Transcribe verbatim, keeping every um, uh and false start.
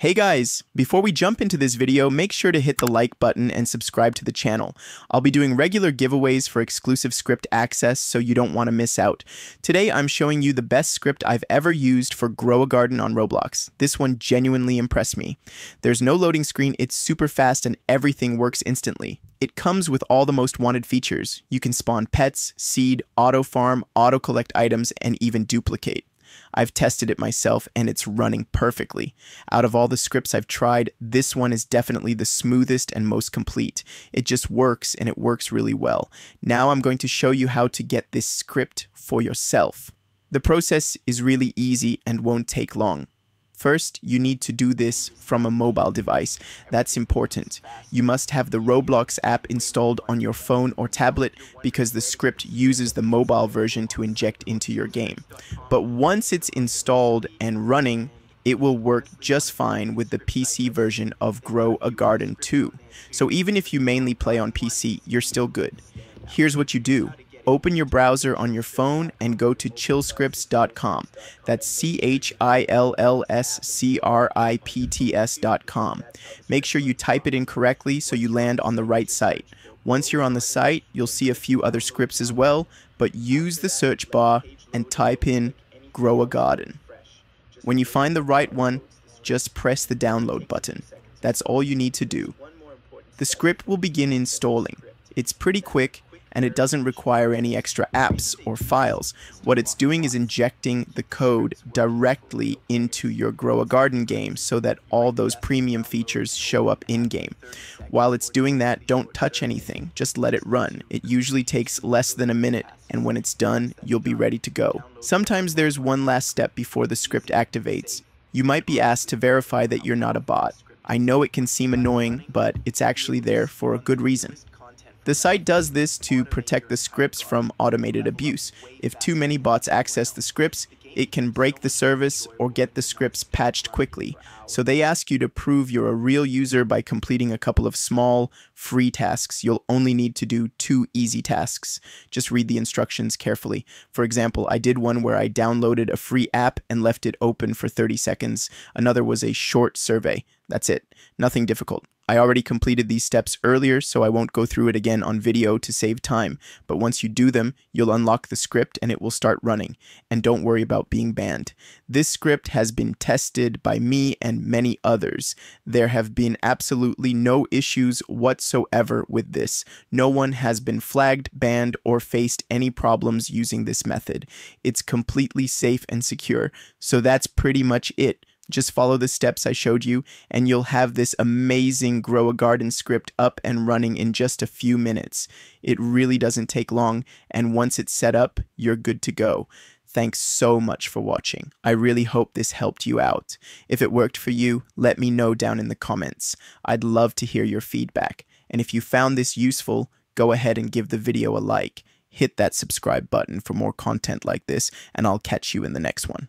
Hey guys, before we jump into this video, make sure to hit the like button and subscribe to the channel. I'll be doing regular giveaways for exclusive script access, so you don't want to miss out. Today I'm showing you the best script I've ever used for Grow a Garden on Roblox. This one genuinely impressed me. There's no loading screen, it's super fast, and everything works instantly. It comes with all the most wanted features. You can spawn pets, seed, auto farm, auto collect items, and even duplicate. I've tested it myself and it's running perfectly. Out of all the scripts I've tried, this one is definitely the smoothest and most complete. It just works and it works really well. Now I'm going to show you how to get this script for yourself. The process is really easy and won't take long. First, you need to do this from a mobile device. That's important. You must have the Roblox app installed on your phone or tablet because the script uses the mobile version to inject into your game. But once it's installed and running, it will work just fine with the P C version of Grow a Garden too. So even if you mainly play on P C, you're still good. Here's what you do. Open your browser on your phone and go to Chillscripts dot com. That's C H I L L S C R I P T S dot com. Make sure you type it in correctly so you land on the right site. Once you're on the site, you'll see a few other scripts as well, but use the search bar and type in Grow a Garden. When you find the right one, just press the download button. That's all you need to do. The script will begin installing. It's pretty quick, and it doesn't require any extra apps or files. What it's doing is injecting the code directly into your Grow a Garden game so that all those premium features show up in-game. While it's doing that, don't touch anything, just let it run. It usually takes less than a minute, and when it's done, you'll be ready to go. Sometimes there's one last step before the script activates. You might be asked to verify that you're not a bot. I know it can seem annoying, but it's actually there for a good reason. The site does this to protect the scripts from automated abuse. If too many bots access the scripts, it can break the service or get the scripts patched quickly. So they ask you to prove you're a real user by completing a couple of small, free tasks. You'll only need to do two easy tasks. Just read the instructions carefully. For example, I did one where I downloaded a free app and left it open for thirty seconds. Another was a short survey. That's it. Nothing difficult. I already completed these steps earlier, so I won't go through it again on video to save time, but once you do them, you'll unlock the script and it will start running. And don't worry about being banned. This script has been tested by me and many others. There have been absolutely no issues whatsoever with this. No one has been flagged, banned, or faced any problems using this method. It's completely safe and secure, so that's pretty much it. Just follow the steps I showed you, and you'll have this amazing Grow a Garden script up and running in just a few minutes. It really doesn't take long, and once it's set up, you're good to go. Thanks so much for watching. I really hope this helped you out. If it worked for you, let me know down in the comments. I'd love to hear your feedback. And if you found this useful, go ahead and give the video a like. Hit that subscribe button for more content like this, and I'll catch you in the next one.